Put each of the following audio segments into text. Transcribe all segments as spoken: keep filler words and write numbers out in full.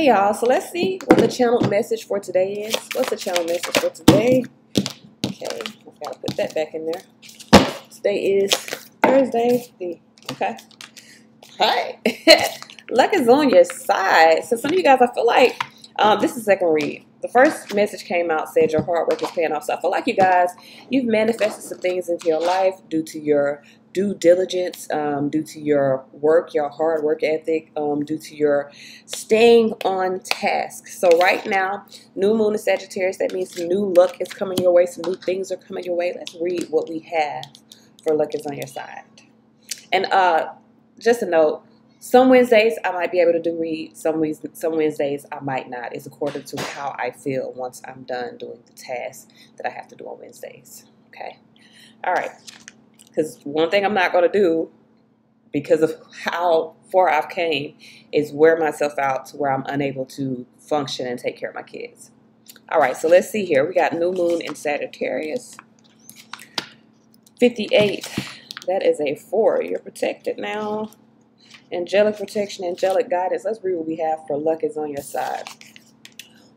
Hey y'all, so let's see what the channel message for today is. What's the channel message for today? Okay, I've got to put that back in there. Today is Thursday. Okay. Hi. Luck is on your side. So some of you guys, I feel like um, this is the second read. The first message came out, said your hard work is paying off. So I feel like you guys, you've manifested some things into your life due to your due diligence, um, due to your work, your hard work ethic, um, due to your staying on task. So right now, new moon in Sagittarius, that means some new luck is coming your way. Some new things are coming your way. Let's read what we have for luck is on your side. And uh, just a note. Some Wednesdays I might be able to do read, some, some Wednesdays I might not. It's according to how I feel once I'm done doing the task that I have to do on Wednesdays, okay? All right, because one thing I'm not going to do because of how far I've came is wear myself out to where I'm unable to function and take care of my kids. All right, so let's see here. We got new moon in Sagittarius. fifty-eight, that is a four. You're protected now. Angelic protection, angelic guidance. Let's read what we have for luck is on your side.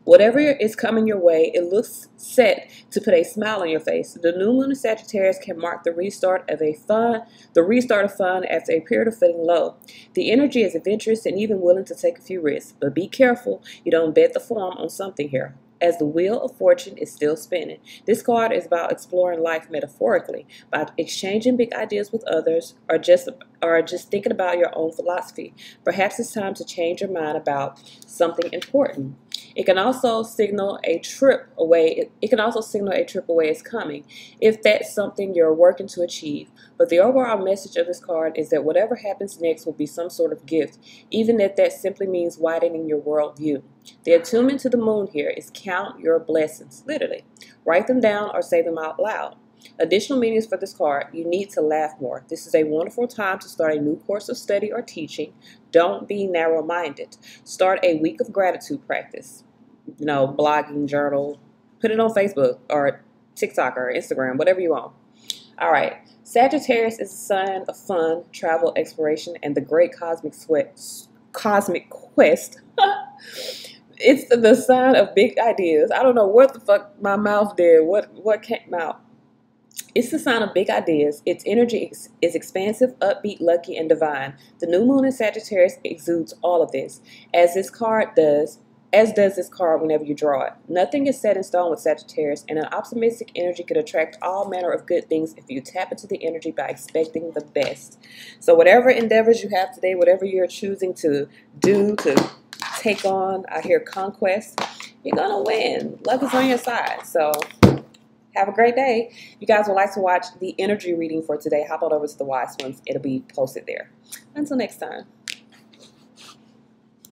Whatever is coming your way, it looks set to put a smile on your face. The new moon in Sagittarius can mark the restart of a fun, the restart of fun after a period of feeling low. The energy is adventurous and even willing to take a few risks, but be careful you don't bet the farm on something here, as the wheel of fortune is still spinning. This card is about exploring life metaphorically, by exchanging big ideas with others, or just or just thinking about your own philosophy. Perhaps it's time to change your mind about something important. It can also signal a trip away. It, it can also signal a trip away is coming, if that's something you're working to achieve. But the overall message of this card is that whatever happens next will be some sort of gift, even if that simply means widening your worldview. The attunement to the moon here is count your blessings, literally. Write them down or say them out loud. Additional meanings for this card, you need to laugh more. This is a wonderful time to start a new course of study or teaching. Don't be narrow-minded. Start a week of gratitude practice. You know, blogging, journal, put it on Facebook or TikTok or Instagram, whatever you want. All right. Sagittarius is a sign of fun, travel, exploration, and the great cosmic sweat, cosmic quest. It's the sign of big ideas. I don't know what the fuck my mouth did. What what came out? It's the sign of big ideas. Its energy is expansive, upbeat, lucky, and divine. The new moon in Sagittarius exudes all of this, as this card does, as does this card whenever you draw it. Nothing is set in stone with Sagittarius, and an optimistic energy could attract all manner of good things if you tap into the energy by expecting the best. So whatever endeavors you have today, whatever you're choosing to do, to take on, I hear conquest, you're going to win. Luck is on your side. So have a great day. If you guys would like to watch the energy reading for today, hop on over to the Wise Ones. It'll be posted there. Until next time.